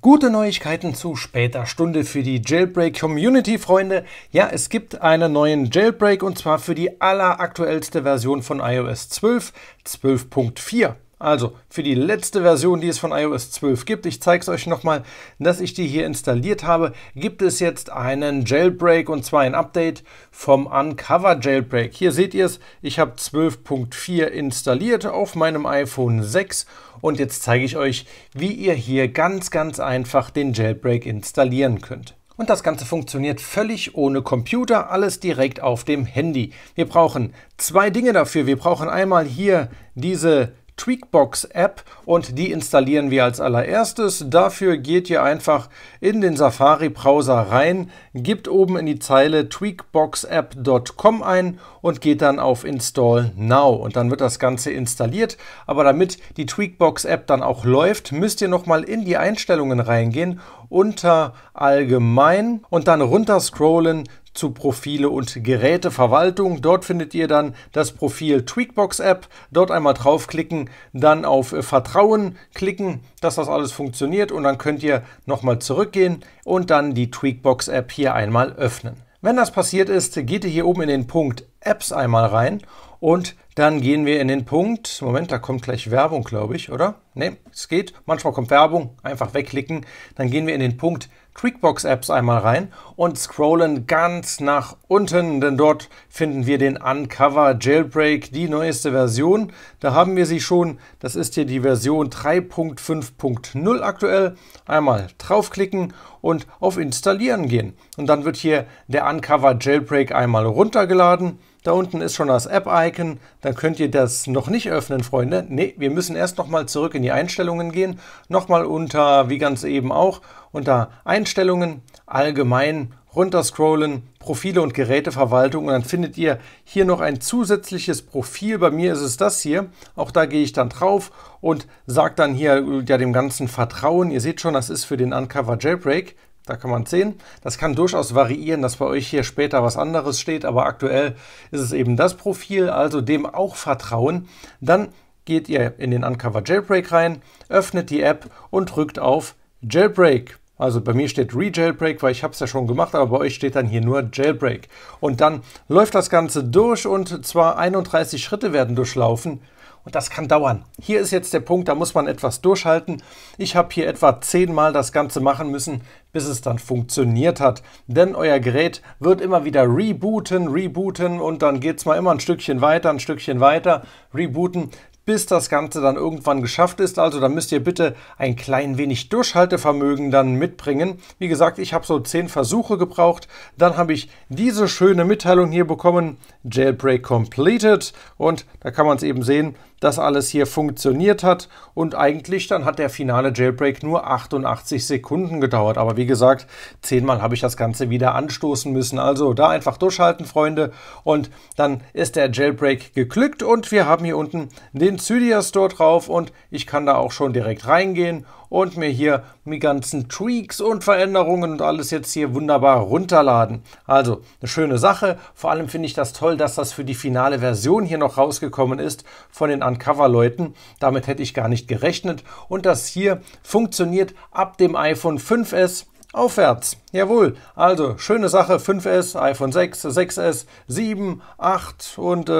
Gute Neuigkeiten zu später Stunde für die Jailbreak-Community, Freunde. Ja, es gibt einen neuen Jailbreak und zwar für die alleraktuellste Version von iOS 12, 12.4. Also für die letzte Version, die es von iOS 12 gibt. Ich zeige es euch nochmal, dass ich die hier installiert habe. Gibt es jetzt einen Jailbreak und zwar ein Update vom unc0ver Jailbreak. Hier seht ihr es, ich habe 12.4 installiert auf meinem iPhone 6. Und jetzt zeige ich euch, wie ihr hier ganz einfach den Jailbreak installieren könnt. Und das Ganze funktioniert völlig ohne Computer, alles direkt auf dem Handy. Wir brauchen zwei Dinge dafür. Wir brauchen einmal hier diese Tweakbox-App und die installieren wir als allererstes. Dafür geht ihr einfach in den Safari-Browser rein, gebt oben in die Zeile tweakboxapp.com ein und geht dann auf Install Now und dann wird das Ganze installiert. Aber damit die Tweakbox-App dann auch läuft, müsst ihr nochmal in die Einstellungen reingehen, unter Allgemein und dann runter scrollen zu Profile und Geräteverwaltung. Dort findet ihr dann das Profil Tweakbox App. Dort einmal draufklicken, dann auf Vertrauen klicken, dass das alles funktioniert und dann könnt ihr nochmal zurückgehen und dann die Tweakbox App hier einmal öffnen. Wenn das passiert ist, geht ihr hier oben in den Punkt Apps einmal rein und dann gehen wir in den Punkt, Moment, da kommt gleich Werbung, glaube ich, oder? Ne, es geht, manchmal kommt Werbung, einfach wegklicken. Dann gehen wir in den Punkt Tweakbox Apps einmal rein und scrollen ganz nach unten, denn dort finden wir den unc0ver Jailbreak, die neueste Version. Da haben wir sie schon, das ist hier die Version 3.5.0 aktuell. Einmal draufklicken und auf Installieren gehen. Und dann wird hier der unc0ver Jailbreak einmal runtergeladen. Da unten ist schon das App-Icon, da könnt ihr das noch nicht öffnen, Freunde. Ne, wir müssen erst nochmal zurück in die Einstellungen gehen, nochmal unter, wie ganz eben auch, unter Einstellungen, Allgemein, runterscrollen, Profile und Geräteverwaltung und dann findet ihr hier noch ein zusätzliches Profil. Bei mir ist es das hier, auch da gehe ich dann drauf und sage dann hier ja dem ganzen Vertrauen. Ihr seht schon, das ist für den unc0ver Jailbreak. Da kann man es sehen. Das kann durchaus variieren, dass bei euch hier später was anderes steht, aber aktuell ist es eben das Profil, also dem auch vertrauen. Dann geht ihr in den unc0ver Jailbreak rein, öffnet die App und drückt auf Jailbreak. Also bei mir steht Re-Jailbreak, weil ich habe es ja schon gemacht, aber bei euch steht dann hier nur Jailbreak. Und dann läuft das Ganze durch und zwar 31 Schritte werden durchlaufen. Und das kann dauern. Hier ist jetzt der Punkt, da muss man etwas durchhalten. Ich habe hier etwa 10-mal das Ganze machen müssen, bis es dann funktioniert hat. Denn euer Gerät wird immer wieder rebooten und dann geht es mal immer ein Stückchen weiter, rebooten, bis das Ganze dann irgendwann geschafft ist. Also da müsst ihr bitte ein klein wenig Durchhaltevermögen dann mitbringen. Wie gesagt, ich habe so 10 Versuche gebraucht. Dann habe ich diese schöne Mitteilung hier bekommen, Jailbreak completed. Und da kann man es eben sehen, dass alles hier funktioniert hat. Und eigentlich dann hat der finale Jailbreak nur 88 Sekunden gedauert. Aber wie gesagt, 10-mal habe ich das Ganze wieder anstoßen müssen. Also da einfach durchhalten, Freunde. Und dann ist der Jailbreak geglückt und wir haben hier unten den Cydia Store drauf und ich kann da auch schon direkt reingehen und mir hier die ganzen Tweaks und Veränderungen und alles jetzt hier wunderbar runterladen. Also eine schöne Sache. Vor allem finde ich das toll, dass das für die finale Version hier noch rausgekommen ist von den unc0ver-Leuten. Damit hätte ich gar nicht gerechnet. Und das hier funktioniert ab dem iPhone 5s aufwärts. Jawohl, also schöne Sache. 5s, iPhone 6, 6s, 7, 8 und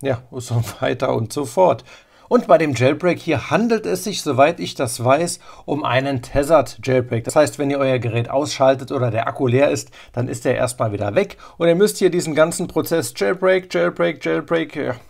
ja, so weiter und so fort. Und bei dem Jailbreak hier handelt es sich, soweit ich das weiß, um einen Tethered Jailbreak. Das heißt, wenn ihr euer Gerät ausschaltet oder der Akku leer ist, dann ist der erstmal wieder weg. Und ihr müsst hier diesen ganzen Prozess Jailbreak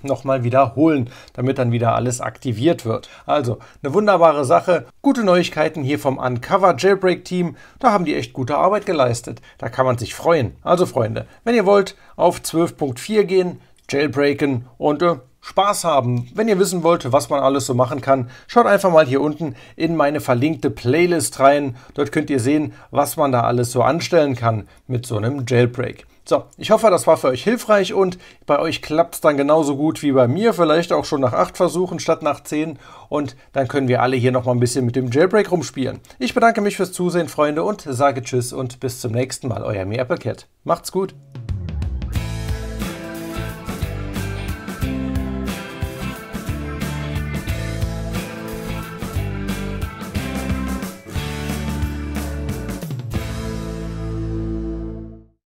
nochmal wiederholen, damit dann wieder alles aktiviert wird. Also eine wunderbare Sache. Gute Neuigkeiten hier vom unc0ver Jailbreak Team. Da haben die echt gute Arbeit geleistet. Da kann man sich freuen. Also Freunde, wenn ihr wollt, auf 12.4 gehen, Jailbreaken und Spaß haben. Wenn ihr wissen wollt, was man alles so machen kann, schaut einfach mal hier unten in meine verlinkte Playlist rein. Dort könnt ihr sehen, was man da alles so anstellen kann mit so einem Jailbreak. So, ich hoffe, das war für euch hilfreich und bei euch klappt es dann genauso gut wie bei mir. Vielleicht auch schon nach 8 Versuchen statt nach 10 und dann können wir alle hier nochmal ein bisschen mit dem Jailbreak rumspielen. Ich bedanke mich fürs Zusehen, Freunde, und sage Tschüss und bis zum nächsten Mal. Euer Mi Applecat. Macht's gut!